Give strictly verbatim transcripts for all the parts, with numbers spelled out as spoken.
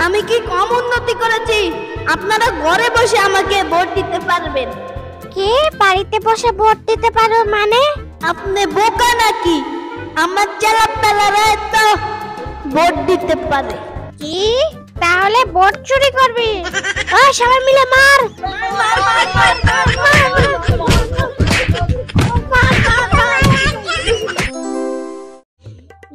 आमी की कम उन्नति करेছি আপনারা ঘরে বসে আমাকে ভোট দিতে পারবেন। কে বাড়িতে বসে ভোট দিতে পারো মানে? আপনি বোকা নাকি? আমার চালাপেলারা তো ভোট দিতে পারে। কি তাহলে ভোট চুরি করবি? ও সবাই মিলে মার মার মার মার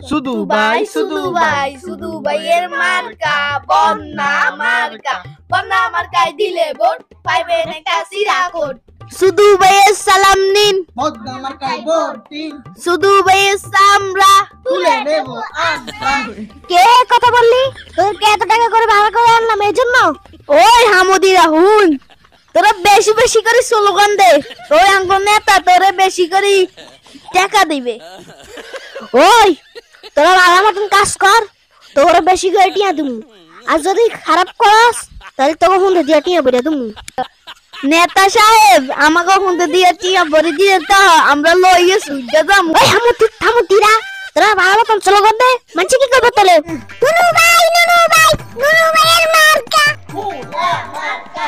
শুধু ভাই শুধু ভাই শুধু ভাইয়ের মার্কা বন্যা মার্কা বন্যা মার্কাই দিলে ভোট পাইবেন একটা সিরা কোট। শুধু ভাইয়ের সালাম নিন বন্যা মার্কাই ভোট দিন। শুধু ভাইয়ের সামরা তুলে নেব আমরা। কে কথা বললি? তোর কত টাকা করে ভাড়া করে আনলাম এজন্য? ওই হামুদিরা হুন তোরা বেশি বেশি করে স্লোগান দে, তোর অঙ্গ নেতা তোরে বেশি করে টাকা দিবে। ওই তোরা ভালো মতন কাজ কর, তোর বেশি করে টিয়া দিমু, আর যদি খারাপ করস তাহলে তোকে হুন্দে দিয়ে টিয়া বেড়ে দিমু। নেতা সাহেব আমাকে হুন্দে দিয়ে টিয়া বেড়ে দিয়ে তো আমরা লইয়ে সুইজা যাবো। ওই হামুতি থামুতিরা তোরা ভালো মতন চলো করবে, মানছি কি করবে তাহলে? নুনু ভাই নুনু ভাই নুনু ভাইয়ের মার্কা ফুলা মার্কা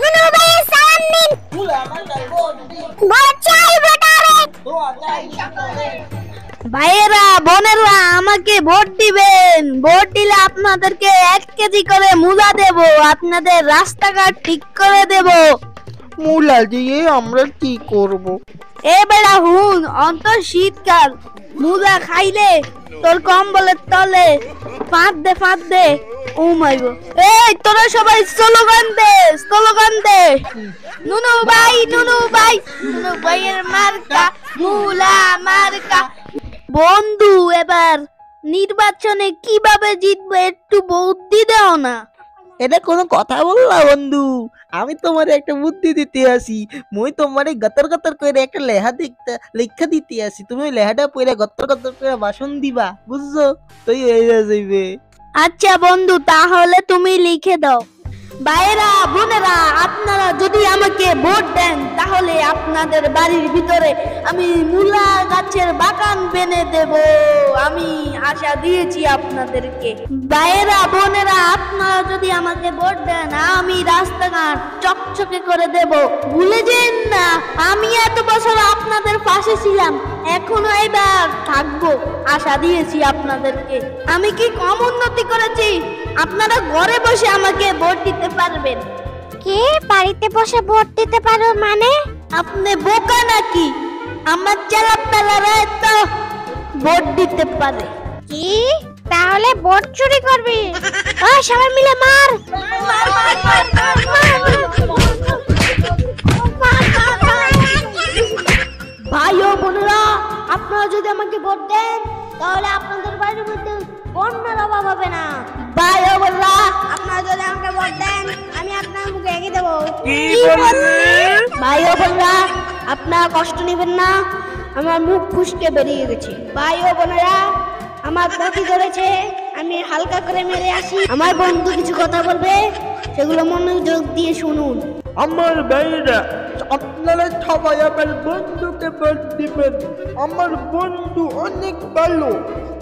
নুনু ভাইয়ের সালাম নিন ফুলা মার্কা ভোট দিন। ভোট চাই ভোটারে ভোট চাই সকলে। ভাইয়েরা বোনেরা আমাকে ভোট দিবেন, ভোট দিলে আপনাদেরকে এক কেজি করে মূলা দেব, আপনাদের রাস্তাঘাট ঠিক করে দেব। মূলা দিয়ে আমরা কি করব? এবেলা হুন অন্তর শীতকাল, মূলা খাইলে তোর কম্বলের তলে ফাঁদ দে ফাঁদ দে। ও মাই গড, এই তোরা সবাই স্লোগান দে স্লোগান দে নুনু ভাই নুনু ভাই নুনু ভাইয়ের মার্কা মূলা মার্কা। বন্ধু এবার নির্বাচনে কিভাবে জিতবে একটু বুদ্ধি দাও না। এটা কোনো কথা বললা বন্ধু? আমি তোমারে একটা বুদ্ধি দিতে আসি। মই তোমারে গতর গতর করে একটা লেখা দিতে লেখা দিতে আসি, তুমি ওই লেখাটা পড়ে গতর গতর করে ভাষণ দিবা, বুঝছো? তুই হয়ে যাইবে। আচ্ছা বন্ধু, তাহলে তুমি লিখে দাও। ভাইরা বোনেরা আপনারা যদি আমাকে ভোট দেন তাহলে আপনাদের বাড়ির ভিতরে আমি মূলা গাছের বাগান বেনে দেব, আমি আশা দিয়েছি আপনাদেরকে। ভাইরা বোনেরা আপনারা যদি আমাকে ভোট দেন আমি রাস্তাঘাট চকচকে করে দেব। ভুলে যেন না আমি এত বছর আপনাদের পাশে ছিলাম, এখনো এবার থাকবো, আশা দিয়েছি আপনাদেরকে। আমি কি কম উন্নতি করেছি? আপনারা ঘরে বসে আমাকে ভোট দিতে পারবেন। কে বাড়িতে বসে ভোট দিতে পারো মানে? আপনি বোকা নাকি? আমার চালাপেলারা তো ভোট দিতে পারে। কি তাহলে ভোট চুরি করবি? ও সবাই মিলে মার মার মার মার মার। ভাই ও বোনেরা আপনারা যদি আমাকে ভোট দেন তাহলে আপনাদের বাড়ির মধ্যে বন্যার অভাব হবে না। ভাই ও বোনেরা আপনারা যদি আমাকে ভোট দেন আমি আপনার মুখে এগিয়ে দেবো। ভাই ও বোনেরা আপনারা কষ্ট নেবেন না, আমার মুখ ফুসকে বেরিয়ে গেছে। ভাই ও বোনেরা আমার বাকি ধরেছে, আমি হালকা করে মেরে আসি। আমার বন্ধু কিছু কথা বলবে, সেগুলো মনোযোগ দিয়ে শুনুন। আমার ভাইরা আপনারা সবাই আমার বন্ধুকে ভোট দিবেন। আমার বন্ধু অনেক ভালো,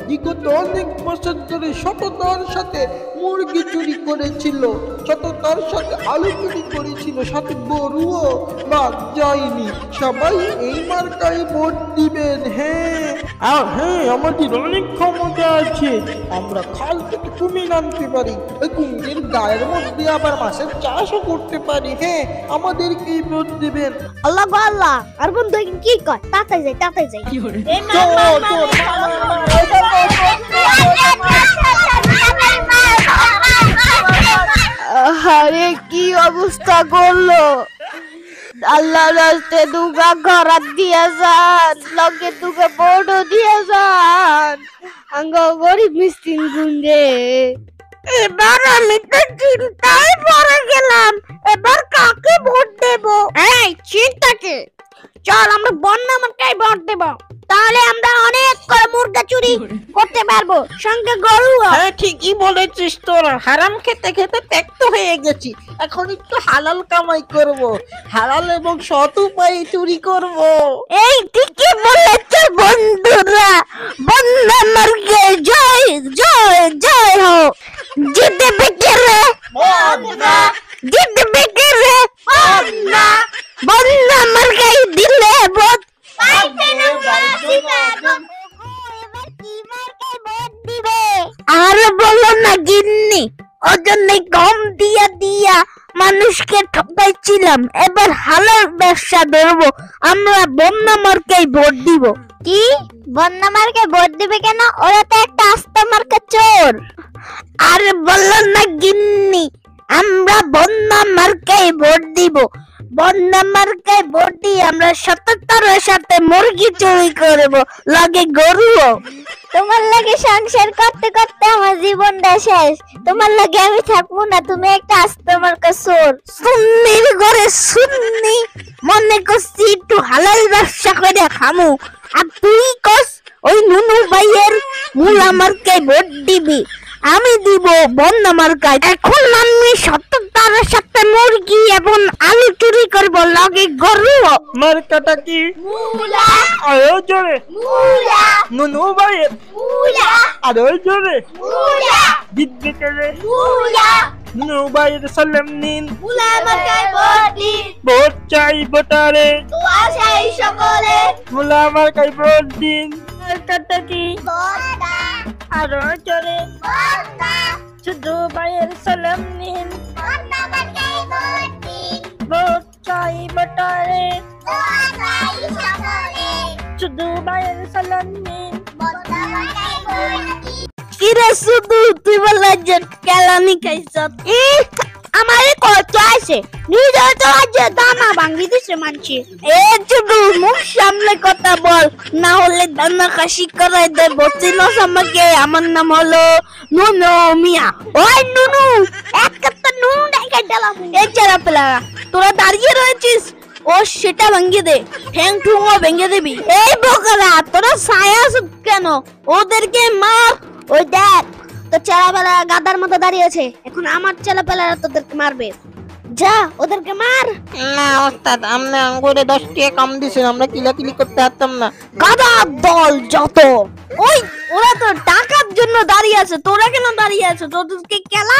বিগত অনেক বছর ধরে সততার সাথে মুরগি চুরি করেছিল, সততার সাথে আলু চুরি করেছিল, সাথে গরুও বাদ যায়নি। সবাই এই মার্কায় ভোট দিবেন। হ্যাঁ আর হ্যাঁ, আমাদের অনেক ক্ষমতা আছে, আমরা খাল থেকে কুমির আনতে পারি, কুমিরের গায়ের মধ্যে আবার মাছের চাষও করতে পারি। হ্যাঁ আমাদেরকেই ভোট দিবেন। আল্লাহ আল্লাহ, আর বন্ধু কি কয়? তাতে যাই তাতে যাই কি অবস্থা করলো। আল্লাহ রাস্তে দুগা ঘর দিয়ে যান, লগে দুগা বোর্ড দিয়ে যান, আঙ্গ গরিব মিস্ত্রি গুঞ্জে। এবার আমি তো চিন্তায় পড়ে গেলাম, এবার কাকে ভোট দেবো? এই চিন্তাকে চল আমরা বন্যা মার্কায় ভোট দেবো, তাহলে আমরা অনেক করে মুরগা চুরি করতে পারবো, সঙ্গে গরু। হ্যাঁ ঠিকই বলেছিস, তোরা হারাম খেতে খেতে ত্যাক্ত হয়ে গেছি, এখন একটু হালাল কামাই করব, হালাল এবং সৎ উপায়ে চুরি করব। এই ঠিকই বলেছ বন্ধুরা, বন্ধা মার্গে জয় জয় জয় হোক, জিতে পেটের Allah, जिद बेकर है Allah, बंदा मर गई दिल है बहुत आरे बोलो ना जिन्नी और जो नहीं कम दिया दिया मानुष के ठप्पे चिलम एबर हालर बेशा देवो अम्मा बंदा मर गई बहुत दीवो की बंदा मर गई बहुत दीवे क्या ना और तो एक टास्ता मर के चोर आरे बोलो ना जिन्नी अम्मा बंदा मर गई बहुत दीवो बंदा मर गई बहुत दी अम्मा सत्तर शाते मुर्गी चोरी करे बो लगे गोरुओ তোমার লাগে সংসার করতে করতে আমার জীবনটা শেষ তোমার লাগে আমি থাকবো না তুমি একটা আস্ত মার্কা চোর সুন্নির ঘরে সুন্নি মনে করছি একটু হালাল ব্যবসা করে খামু আর তুই কস ওই নুনু ভাইয়ের মুলা মার্কায় ভোট দিবি আমি দিব বন্যা মার্কায় এখন আমি সত্তর তারার সাথে মুরগি এবং আলু চুরি করবো লাগে গরু মার্কাটা কি মুলা আয়ো জোরে মুলা নুনু ভাইয়ের মুলা আয়ো জোরে মুলা বিদ্যে করে মুলা নুনু ভাইয়ের সালাম নিন মুলা মার্কায় ভোট দিন ভোট চাই ভোটারে দোয়া চাই সকলে মুলা মার্কায় ভোট দিন মার্কাটা কি বন্যা आरो चोरे बन्दा सुदू भाईर सलाम निन बन्दा बटाई बोटी बोटाई बटारे बोटाई सबोरे सुदू भाईर सलाम निन बन्दा बटाई बोटी किरे सुदू तू वाला जटकालानी कैसा ई हमारे कोच आसे नीजो तो आज दाना भांगी दिसे मानछी ए सुदू मुख सामने कथा बोल ना होले दाना खासी कराय दे बचिनो समके আমার নাম হলো নুনু মিয়া ওই নুনু একটা নুন ডাইকা ডালাম এই যারা পেলা তোরা দাঁড়িয়ে রয়েছিস ও সেটা ভেঙে দে ঠ্যাং ঠুঙও ভেঙে দিবি এই বোকারা তোরা ছায়া সুপ কেন ওদেরকে মার ওই দেখ তো চালাবেলা গাদার মতো দাঁড়িয়ে আছে এখন আমার চালাবেলা তোদেরকে মারবে যা ওদেরকে মার না ওস্তাদ আমরা আঙ্গুরে দশ টাকা কম দিছেন আমরা কিলাকিলি করতে আরতাম না গাদা দল যত ওই ওরা তো টাকার জন্য দাঁড়িয়ে আছে তোরা কেন দাঁড়িয়ে আছো তোদেরকে খেলা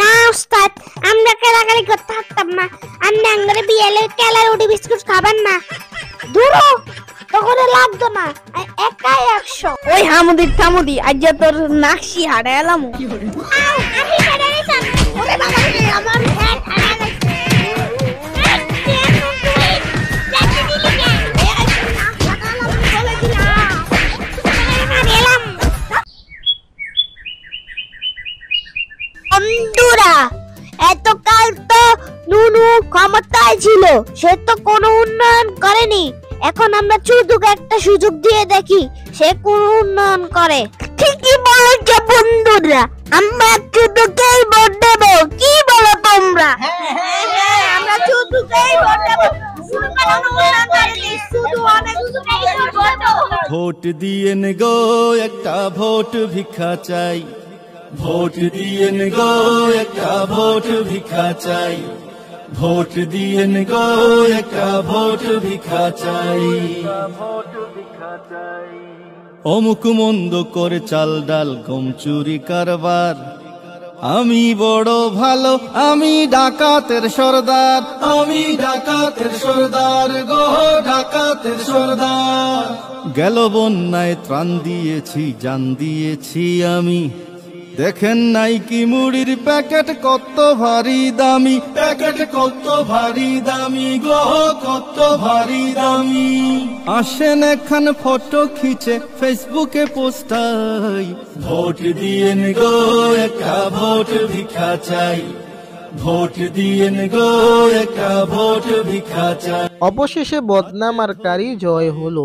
না ওস্তাদ আমরা খেলাকালি করতে আরতাম না আমরা আঙ্গুরে বিয়েলে খেলা রুটি বিস্কুট খাবেন না দূরও তখন লাগতো না একাই একশো ওই হামুদি থামুদি আজ তোর নাকশি হারালাম আমি হারাইতাম ওরে বাবা আমার হাত এতকাল তো নুনু ক্ষমতায় ছিল সে তো কোনো উন্নয়ন করেনি এখন আমরা চুদুকে একটা সুযোগ দিয়ে দেখি সে কোন উন্নয়ন করে ঠিকই বলেছ বন্ধুরা আমরা চুদুকেই ভোট দেব কি বলো তোমরা হ্যাঁ হ্যাঁ আমরা চুদুকেই ভোট দেব ভোট দিয়েন গো একটা ভোট ভিক্ষা চাই ভোট দিয়েন গো একটা ভোট ভিক্ষা চাই ভোট দিয়েন গো একটা ভোট ভিক্ষা চাই ভোট ভিক্ষা চাই অমুক মন্দ করে চাল ডাল গম চুরি কারবার আমি বড় ভালো আমি ডাকাতের সর্দার আমি ডাকাতের সর্দার গো ডাকাতের সর্দার গেল বন্যায় ত্রাণ দিয়েছি জান দিয়েছি আমি দেখেন নাই কি মুড়ির প্যাকেট কত ভারী দামি প্যাকেট কত ভারী দামি গো কত ভারী দামি আসেন এখন ফটো খিচে ফেসবুকে পোস্টাই ভোট দিয়েন গো একটা ভোট ভিক্ষা চাই ভোট দিয়েন গো একটা ভোট ভিক্ষা চাই অবশেষে বদনাম আর কারি জয় হলো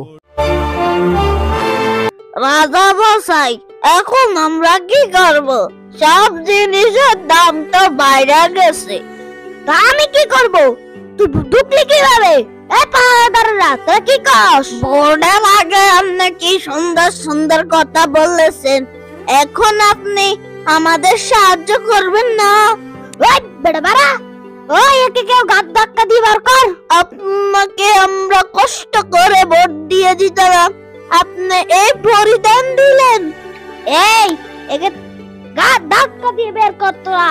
রাজা বসাই এখন আমরা কি করব সব জিনিসের দাম তো বাইরে গেছে তা আমি কি করব তুই ঢুকলি কিভাবে এ পাহাড়াররা তা কি কস বড় লাগে আপনি কি সুন্দর সুন্দর কথা বলেছেন এখন আপনি আমাদের সাহায্য করবেন না ওই বড়বারা ওই একে কেউ গাদ ধাক্কা দিবার কর আপনাকে আমরা কষ্ট করে ভোট দিয়ে দিতাম আপনি এই পরিধান দিলেন এই একে গাধক কবি বের করতরা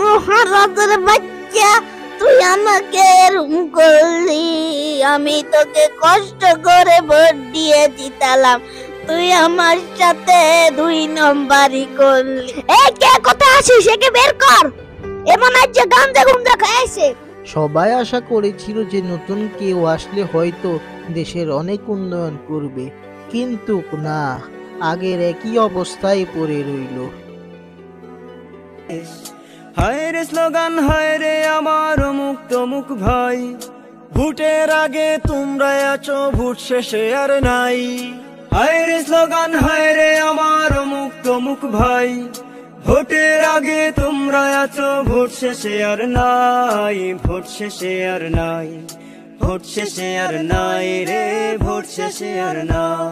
মহারাজের বাচ্চা তুই আমাকে রুম করলি, আমি তোকে কষ্ট করে ভোট দিয়ে জিতালাম, তুই আমার সাথে দুই নম্বরই করলি। এ কে কথা আসিস, একে বের কর। এমন আজকে গামজা গুমজা খাইছে। সবাই আশা করেছিল যে নতুন কেউ আসলে হয়তো দেশের অনেক উন্নয়ন করবে, কিন্তু না, আগের একই অবস্থায় পড়ে রইল। হায় রে স্লোগান, হায় রে আমার অমুক তমুক ভাই, ভোটের আগে তোমরা আছো ভোট শেষে আর নাই। হায় রে স্লোগান, হায় রে আমার অমুক তমুক ভাই, ভোটের আগে তোমরা আছো ভোট শেষে আর নাই, ভোট শেষে আর নাই, ভোট শেষে আর নাই রে, ভোট শেষে আর নাই।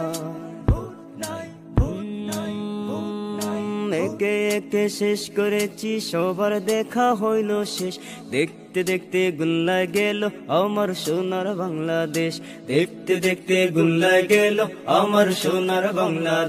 একে একে শেষ করেছি সবার, দেখা হইল শেষ, দেখতে দেখতে গুল্লা গেল আমার সোনার বাংলাদেশ, দেখতে দেখতে গুল্লা গেল আমার সোনার বাংলাদেশ।